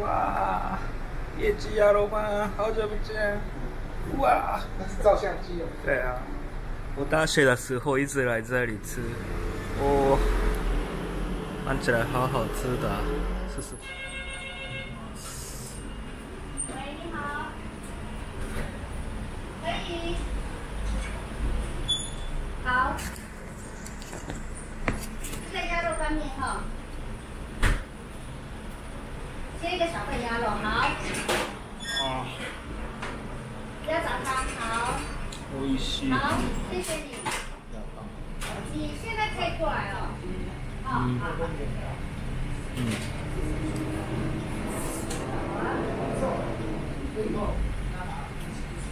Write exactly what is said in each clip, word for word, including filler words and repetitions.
哇，业绩啊，老板，好久不见。哇，那是照相机哦。对啊，我大学的时候一直来这里吃，哦，看起来好好吃的，试试。喂，你好。可以。好。这个鸭肉干面哈。 切一个小份鸭肉，好。哦。鸭杂汤，好。我一起。好，谢谢你。你现在可以过来哦。好好。嗯。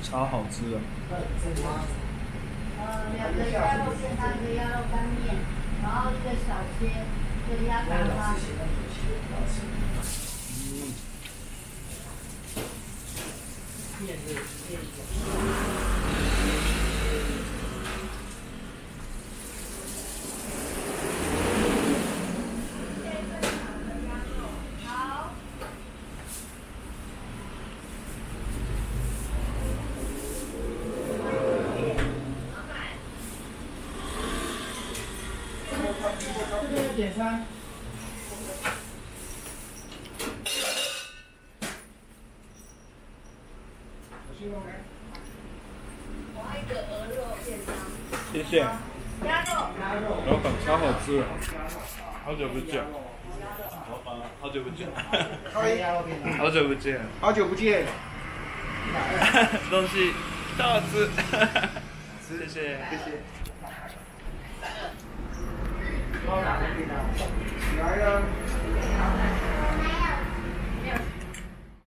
超好吃的。呃，两个鸭肉片，三个鸭肉干面，然后一个小切的鸭杂汤。 点餐。 我要一个鹅肉片汤。谢谢。鸭肉。鸭肉。老板超好吃，好久不见。老板，好久不见。好久不见。好久不见。东西超好吃。谢谢，谢谢。来呀！